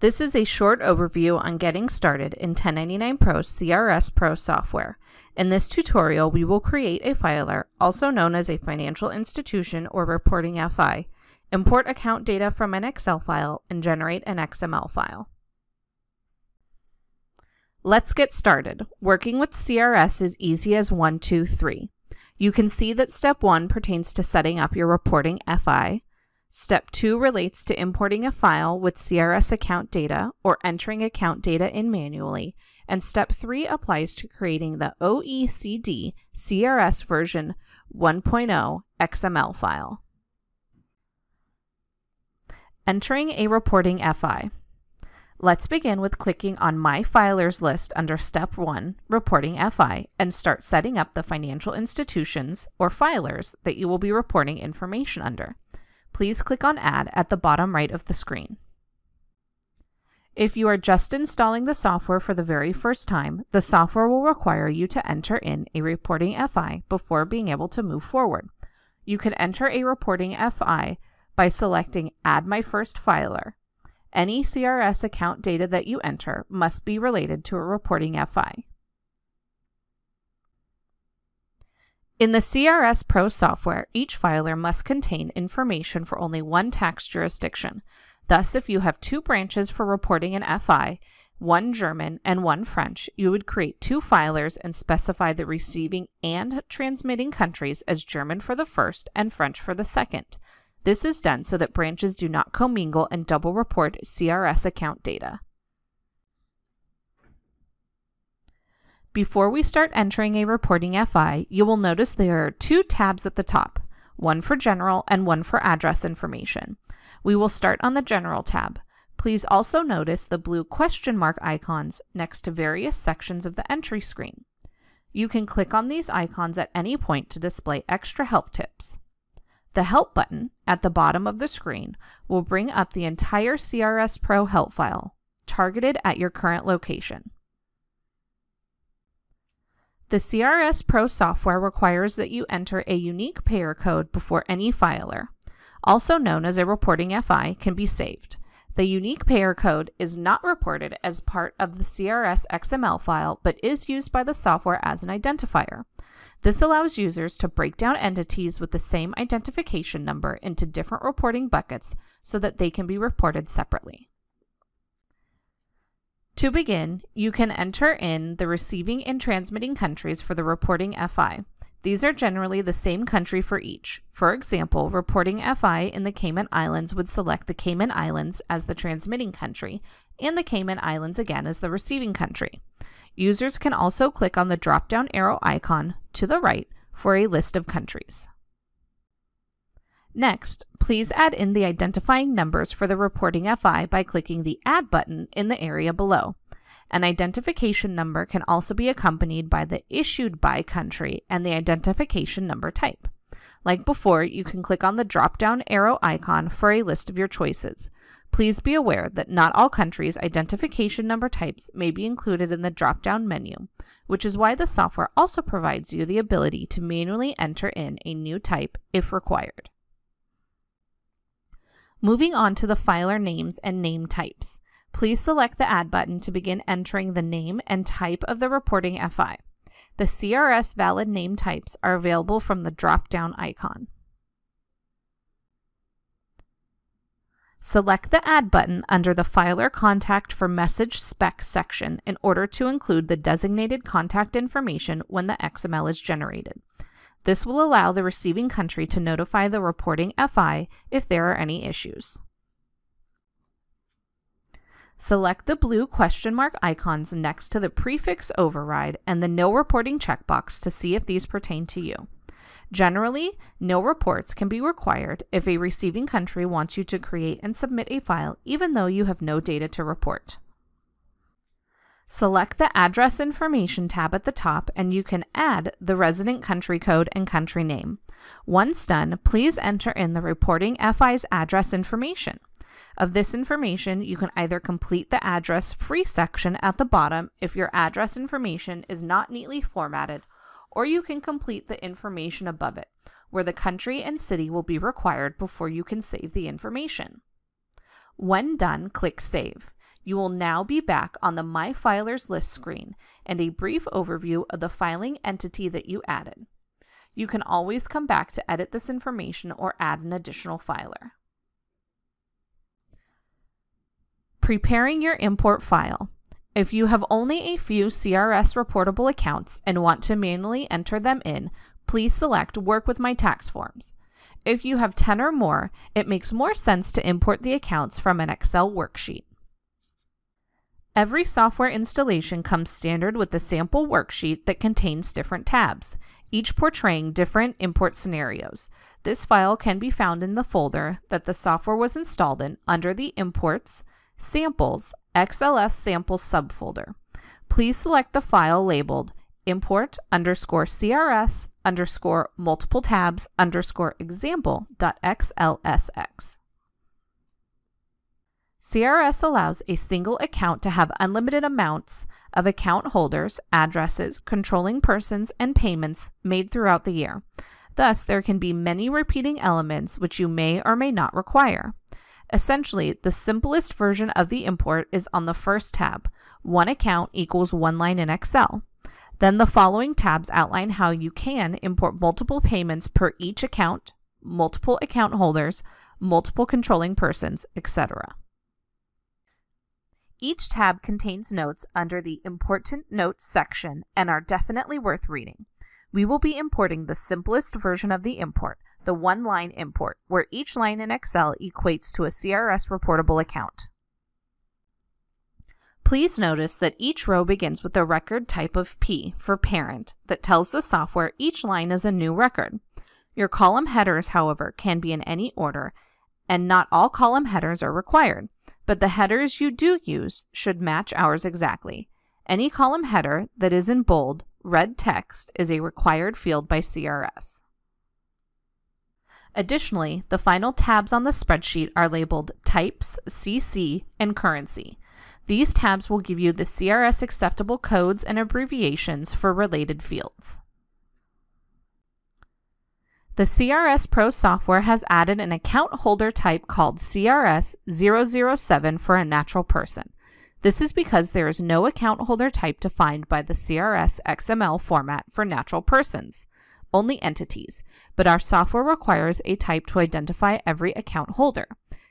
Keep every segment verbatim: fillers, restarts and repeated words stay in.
This is a short overview on getting started in ten ninety-nine Pro C R S Pro software. In this tutorial, we will create a filer, also known as a financial institution or reporting F I, import account data from an Excel file, and generate an X M L file. Let's get started. Working with C R S is easy as one, two, three. You can see that step one pertains to setting up your reporting F I. Step two relates to importing a file with C R S account data or entering account data in manually, and step three applies to creating the O E C D C R S version one point oh X M L file. Entering a reporting F I. Let's begin with clicking on My Filers list under Step one, Reporting F I, and start setting up the financial institutions or filers that you will be reporting information under. Please click on Add at the bottom right of the screen. If you are just installing the software for the very first time, the software will require you to enter in a reporting F I before being able to move forward. You can enter a reporting F I by selecting Add My First Filer. Any C R S account data that you enter must be related to a reporting F I. In the C R S Pro software, each filer must contain information for only one tax jurisdiction. Thus, if you have two branches for reporting an F I, one German and one French, you would create two filers and specify the receiving and transmitting countries as German for the first and French for the second. This is done so that branches do not commingle and double report C R S account data. Before we start entering a reporting F I, you will notice there are two tabs at the top, one for general and one for address information. We will start on the general tab. Please also notice the blue question mark icons next to various sections of the entry screen. You can click on these icons at any point to display extra help tips. The Help button at the bottom of the screen will bring up the entire C R S Pro help file, targeted at your current location. The C R S Pro software requires that you enter a unique payer code before any filer, also known as a reporting F I, can be saved. The unique payer code is not reported as part of the C R S X M L file, but is used by the software as an identifier. This allows users to break down entities with the same identification number into different reporting buckets so that they can be reported separately. To begin, you can enter in the receiving and transmitting countries for the reporting F I. These are generally the same country for each. For example, reporting F I in the Cayman Islands would select the Cayman Islands as the transmitting country, and the Cayman Islands again as the receiving country. Users can also click on the drop-down arrow icon to the right for a list of countries. Next, please add in the identifying numbers for the reporting F I by clicking the Add button in the area below. An identification number can also be accompanied by the Issued By country and the identification number type. Like before, you can click on the drop-down arrow icon for a list of your choices. Please be aware that not all countries' identification number types may be included in the drop-down menu, which is why the software also provides you the ability to manually enter in a new type if required. Moving on to the filer names and name types. Please select the Add button to begin entering the name and type of the reporting F I. The C R S valid name types are available from the drop-down icon. Select the Add button under the Filer Contact for Message Spec section in order to include the designated contact information when the X M L is generated. This will allow the receiving country to notify the reporting F I if there are any issues. Select the blue question mark icons next to the prefix override and the No Reporting checkbox to see if these pertain to you. Generally, no reports can be required if a receiving country wants you to create and submit a file even though you have no data to report. Select the Address Information tab at the top and you can add the resident country code and country name. Once done, please enter in the reporting F I's address information. Of this information, you can either complete the Address Free section at the bottom if your address information is not neatly formatted, or you can complete the information above it, where the country and city will be required before you can save the information. When done, click Save. You will now be back on the My Filers list screen and a brief overview of the filing entity that you added. You can always come back to edit this information or add an additional filer. Preparing your import file. If you have only a few C R S reportable accounts and want to manually enter them in, please select Work with My Tax Forms. If you have ten or more, it makes more sense to import the accounts from an Excel worksheet. Every software installation comes standard with a sample worksheet that contains different tabs, each portraying different import scenarios. This file can be found in the folder that the software was installed in under the Imports, Samples, X L S Samples subfolder. Please select the file labeled import underscore CRS underscore multiple tabs underscore example.xlsx. C R S allows a single account to have unlimited amounts of account holders, addresses, controlling persons, and payments made throughout the year. Thus, there can be many repeating elements which you may or may not require. Essentially, the simplest version of the import is on the first tab, one account equals one line in Excel. Then the following tabs outline how you can import multiple payments per each account, multiple account holders, multiple controlling persons, et cetera. Each tab contains notes under the Important Notes section and are definitely worth reading. We will be importing the simplest version of the import, the one-line import, where each line in Excel equates to a C R S reportable account. Please notice that each row begins with a record type of P for parent that tells the software each line is a new record. Your column headers, however, can be in any order, and not all column headers are required, but the headers you do use should match ours exactly. Any column header that is in bold, red text is a required field by C R S. Additionally, the final tabs on the spreadsheet are labeled Types, C C, and Currency. These tabs will give you the C R S acceptable codes and abbreviations for related fields. The C R S Pro software has added an account holder type called C R S zero zero seven for a natural person. This is because there is no account holder type defined by the C R S X M L format for natural persons, only entities, but our software requires a type to identify every account holder.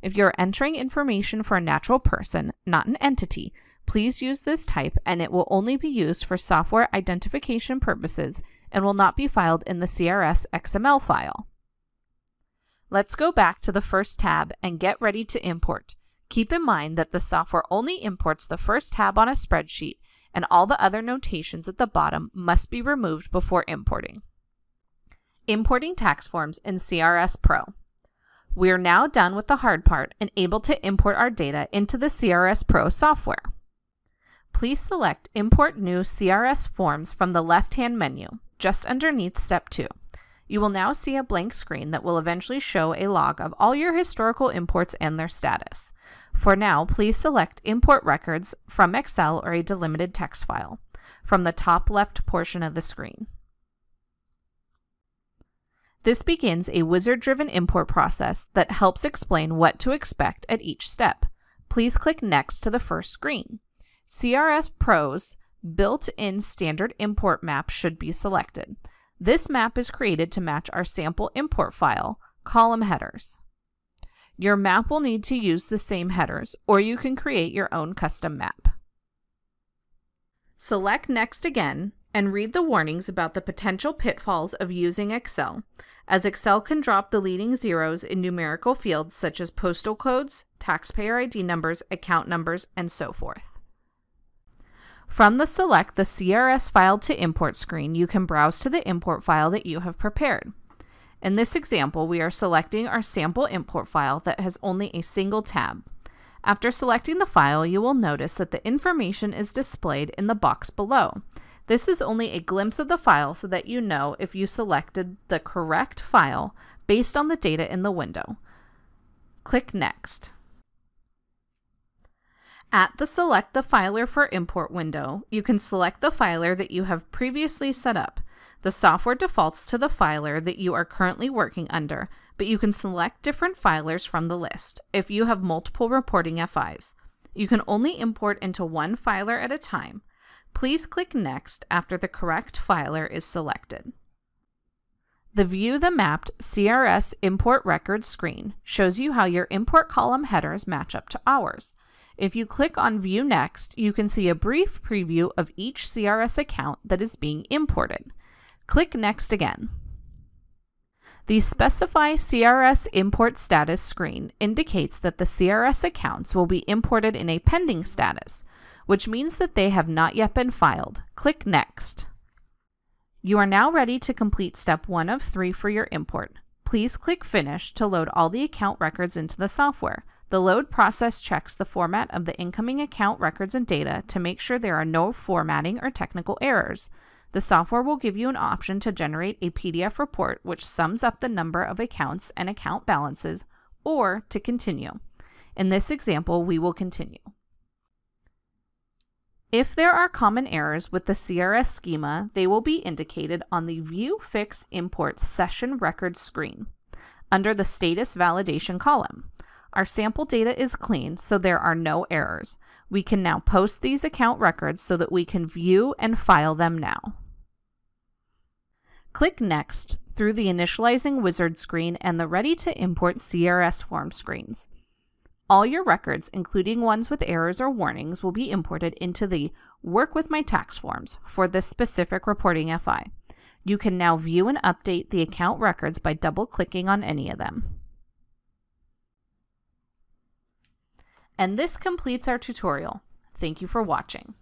If you're entering information for a natural person, not an entity, please use this type, and it will only be used for software identification purposes and will not be filed in the C R S X M L file. Let's go back to the first tab and get ready to import. Keep in mind that the software only imports the first tab on a spreadsheet, and all the other notations at the bottom must be removed before importing. Importing tax forms in C R S Pro. We are now done with the hard part and able to import our data into the C R S Pro software. Please select Import New C R S Forms from the left-hand menu, just underneath Step two. You will now see a blank screen that will eventually show a log of all your historical imports and their status. For now, please select Import Records from Excel or a delimited text file from the top left portion of the screen. This begins a wizard-driven import process that helps explain what to expect at each step. Please click Next to the first screen. C R S Pro's built-in standard import map should be selected. This map is created to match our sample import file, column headers. Your map will need to use the same headers, or you can create your own custom map. Select Next again and read the warnings about the potential pitfalls of using Excel, as Excel can drop the leading zeros in numerical fields such as postal codes, taxpayer I D numbers, account numbers, and so forth. From the Select the C R S File to Import screen, you can browse to the import file that you have prepared. In this example, we are selecting our sample import file that has only a single tab. After selecting the file, you will notice that the information is displayed in the box below. This is only a glimpse of the file so that you know if you selected the correct file based on the data in the window. Click Next. At the Select the Filer for Import window, you can select the filer that you have previously set up. The software defaults to the filer that you are currently working under, but you can select different filers from the list if you have multiple reporting F Is. You can only import into one filer at a time. Please click Next after the correct filer is selected. The View the Mapped C R S Import Record screen shows you how your import column headers match up to ours. If you click on View Next, you can see a brief preview of each C R S account that is being imported. Click Next again. The Specify C R S Import Status screen indicates that the C R S accounts will be imported in a pending status, which means that they have not yet been filed. Click Next. You are now ready to complete step one of three for your import. Please click Finish to load all the account records into the software. The load process checks the format of the incoming account records and data to make sure there are no formatting or technical errors. The software will give you an option to generate a P D F report which sums up the number of accounts and account balances, or to continue. In this example, we will continue. If there are common errors with the C R S schema, they will be indicated on the View Fix Import Session Record screen under the Status Validation column. Our sample data is clean, so there are no errors. We can now post these account records so that we can view and file them now. Click Next through the Initializing Wizard screen and the Ready to Import C R S Form screens. All your records, including ones with errors or warnings, will be imported into the Work with My Tax Forms for this specific reporting F I. You can now view and update the account records by double-clicking on any of them. And this completes our tutorial. Thank you for watching.